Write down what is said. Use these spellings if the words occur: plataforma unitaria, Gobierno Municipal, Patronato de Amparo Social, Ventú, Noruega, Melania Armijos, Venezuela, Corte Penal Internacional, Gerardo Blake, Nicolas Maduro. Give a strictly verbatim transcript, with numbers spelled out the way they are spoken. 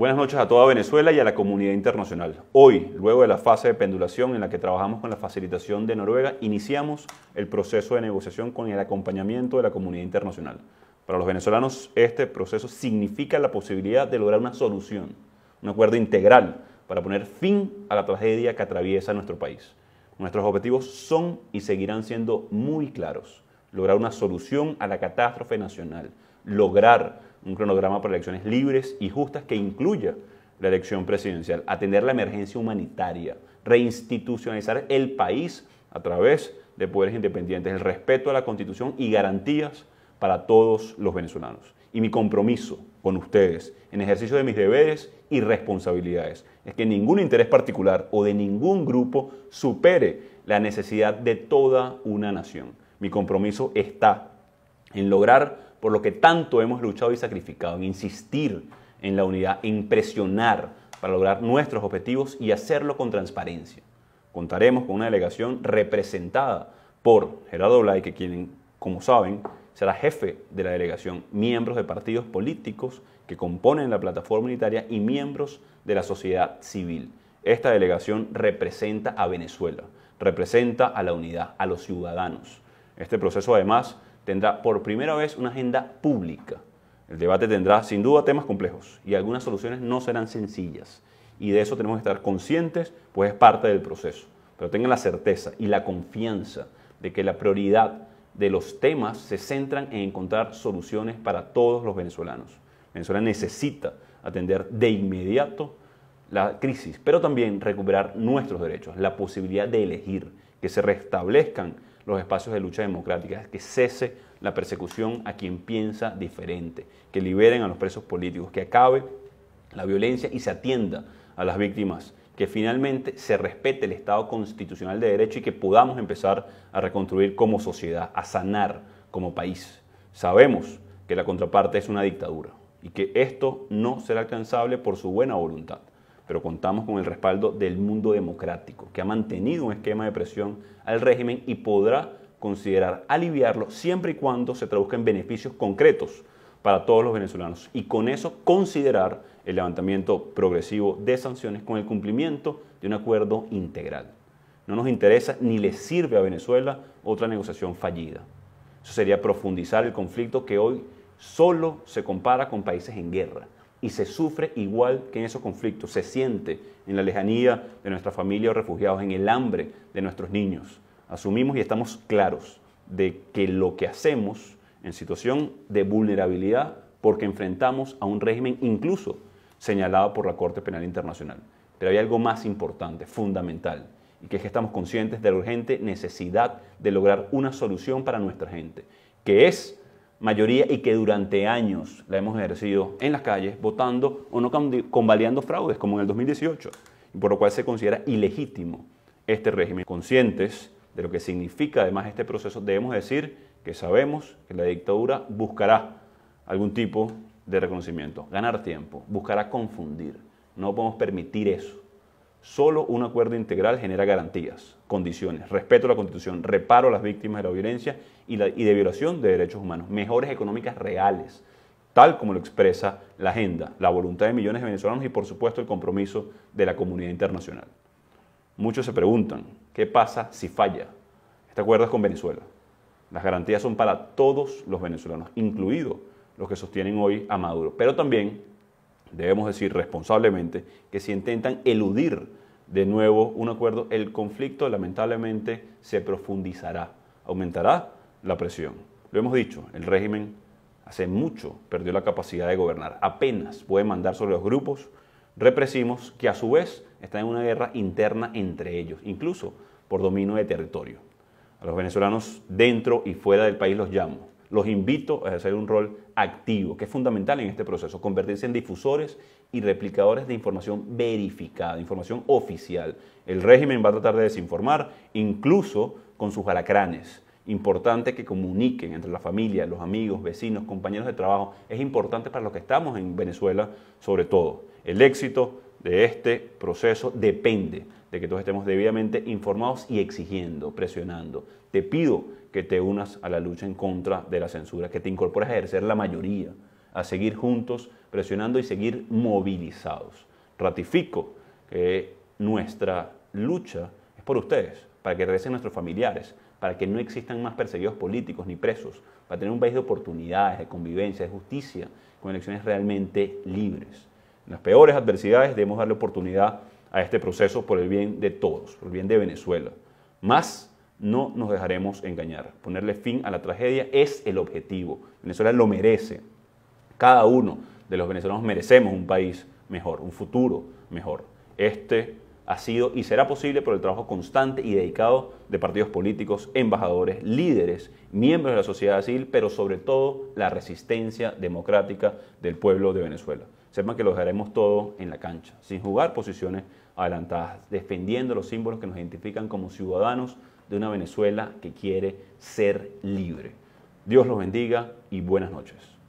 Buenas noches a toda Venezuela y a la comunidad internacional. Hoy, luego de la fase de pendulación en la que trabajamos con la facilitación de Noruega, iniciamos el proceso de negociación con el acompañamiento de la comunidad internacional. Para los venezolanos, este proceso significa la posibilidad de lograr una solución, un acuerdo integral para poner fin a la tragedia que atraviesa nuestro país. Nuestros objetivos son y seguirán siendo muy claros. Lograr una solución a la catástrofe nacional, lograr un cronograma para elecciones libres y justas que incluya la elección presidencial, atender la emergencia humanitaria, reinstitucionalizar el país a través de poderes independientes, el respeto a la Constitución y garantías para todos los venezolanos. Y mi compromiso con ustedes, en ejercicio de mis deberes y responsabilidades, es que ningún interés particular o de ningún grupo supere la necesidad de toda una nación. Mi compromiso está en lograr por lo que tanto hemos luchado y sacrificado, en insistir en la unidad, en presionar para lograr nuestros objetivos y hacerlo con transparencia. Contaremos con una delegación representada por Gerardo Blake, quien, como saben, será jefe de la delegación, miembros de partidos políticos que componen la plataforma unitaria y miembros de la sociedad civil. Esta delegación representa a Venezuela, representa a la unidad, a los ciudadanos. Este proceso, además, tendrá por primera vez una agenda pública. El debate tendrá sin duda temas complejos y algunas soluciones no serán sencillas. Y de eso tenemos que estar conscientes, pues es parte del proceso. Pero tengan la certeza y la confianza de que la prioridad de los temas se centran en encontrar soluciones para todos los venezolanos. Venezuela necesita atender de inmediato la crisis, pero también recuperar nuestros derechos, la posibilidad de elegir, que se restablezcan los espacios de lucha democrática, que cese la persecución a quien piensa diferente, que liberen a los presos políticos, que acabe la violencia y se atienda a las víctimas, que finalmente se respete el Estado constitucional de derecho y que podamos empezar a reconstruir como sociedad, a sanar como país. Sabemos que la contraparte es una dictadura y que esto no será alcanzable por su buena voluntad, pero contamos con el respaldo del mundo democrático, que ha mantenido un esquema de presión al régimen y podrá considerar aliviarlo siempre y cuando se traduzca en beneficios concretos para todos los venezolanos. Y con eso considerar el levantamiento progresivo de sanciones con el cumplimiento de un acuerdo integral. No nos interesa ni le sirve a Venezuela otra negociación fallida. Eso sería profundizar el conflicto que hoy solo se compara con países en guerra. Y se sufre igual que en esos conflictos, se siente en la lejanía de nuestra familia o refugiados, en el hambre de nuestros niños. Asumimos y estamos claros de que lo que hacemos en situación de vulnerabilidad porque enfrentamos a un régimen incluso señalado por la Corte Penal Internacional. Pero hay algo más importante, fundamental, y que es que estamos conscientes de la urgente necesidad de lograr una solución para nuestra gente, que es mayoría y que durante años la hemos ejercido en las calles, votando o no convalidando fraudes, como en el dos mil dieciocho, y por lo cual se considera ilegítimo este régimen. Conscientes de lo que significa además este proceso, debemos decir que sabemos que la dictadura buscará algún tipo de reconocimiento, ganar tiempo, buscará confundir. No podemos permitir eso. Solo un acuerdo integral genera garantías, condiciones, respeto a la Constitución, reparo a las víctimas de la violencia y, la, y de violación de derechos humanos, mejoras económicas reales, tal como lo expresa la agenda, la voluntad de millones de venezolanos y por supuesto el compromiso de la comunidad internacional. Muchos se preguntan, ¿qué pasa si falla? Este acuerdo es con Venezuela. Las garantías son para todos los venezolanos, incluidos los que sostienen hoy a Maduro, pero también debemos decir responsablemente que si intentan eludir de nuevo un acuerdo, el conflicto lamentablemente se profundizará, aumentará la presión. Lo hemos dicho, el régimen hace mucho perdió la capacidad de gobernar, apenas puede mandar sobre los grupos represivos que a su vez están en una guerra interna entre ellos, incluso por dominio de territorio. A los venezolanos dentro y fuera del país los llamo. Los invito a ejercer un rol activo, que es fundamental en este proceso, convertirse en difusores y replicadores de información verificada, información oficial. El régimen va a tratar de desinformar, incluso con sus alacranes. Importante que comuniquen entre la familia, los amigos, vecinos, compañeros de trabajo. Es importante para los que estamos en Venezuela, sobre todo. El éxito de este proceso depende de que todos estemos debidamente informados y exigiendo, presionando. Te pido que te unas a la lucha en contra de la censura, que te incorpores a ejercer la mayoría, a seguir juntos presionando y seguir movilizados. Ratifico que nuestra lucha es por ustedes, para que regresen nuestros familiares, para que no existan más perseguidos políticos ni presos, para tener un país de oportunidades, de convivencia, de justicia, con elecciones realmente libres. En las peores adversidades debemos darle oportunidad a este proceso por el bien de todos, por el bien de Venezuela. Más no nos dejaremos engañar. Ponerle fin a la tragedia es el objetivo. Venezuela lo merece. Cada uno de los venezolanos merecemos un país mejor, un futuro mejor. Este ha sido y será posible por el trabajo constante y dedicado de partidos políticos, embajadores, líderes, miembros de la sociedad civil, pero sobre todo la resistencia democrática del pueblo de Venezuela. Sepan que lo dejaremos todo en la cancha, sin jugar posiciones adelantadas, defendiendo los símbolos que nos identifican como ciudadanos de una Venezuela que quiere ser libre. Dios los bendiga y buenas noches.